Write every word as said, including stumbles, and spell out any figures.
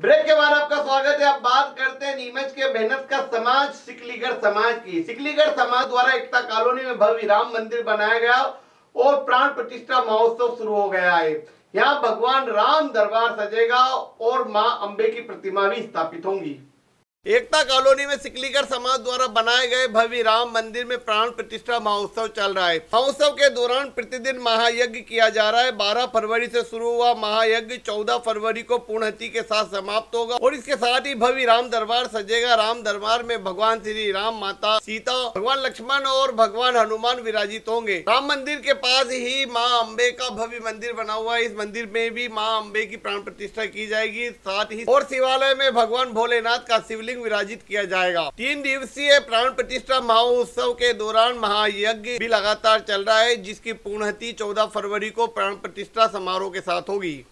Break के बाद आपका स्वागत है। आप बात करते हैं नीमच के मेहनत का समाज सिकलीगढ़ समाज की। सिकलीगढ़ समाज द्वारा एकता कॉलोनी में भव्य राम मंदिर बनाया गया और प्राण प्रतिष्ठा महोत्सव शुरू हो गया है। यहाँ भगवान राम दरबार सजेगा और मां अम्बे की प्रतिमा भी स्थापित होंगी। एकता कॉलोनी में सिकलीगढ़ समाज द्वारा बनाए गए भव्य राम मंदिर में प्राण प्रतिष्ठा महोत्सव चल रहा है। महोत्सव के दौरान प्रतिदिन महायज्ञ किया जा रहा है। बारह फरवरी से शुरू हुआ महायज्ञ चौदह फरवरी को पूर्णति के साथ समाप्त होगा और इसके साथ ही भव्य राम दरबार सजेगा। राम दरबार में भगवान श्री राम, माता सीता, भगवान लक्ष्मण और भगवान हनुमान विराजित होंगे। राम मंदिर के पास ही माँ अम्बे का भव्य मंदिर बना हुआ है। इस मंदिर में भी माँ अम्बे की प्राण प्रतिष्ठा की जाएगी। साथ ही और शिवालय में भगवान भोलेनाथ का शिवलिंग विराजित किया जाएगा। तीन दिवसीय प्राण प्रतिष्ठा महोत्सव के दौरान महायज्ञ भी लगातार चल रहा है, जिसकी पूर्णति चौदह फरवरी को प्राण प्रतिष्ठा समारोह के साथ होगी।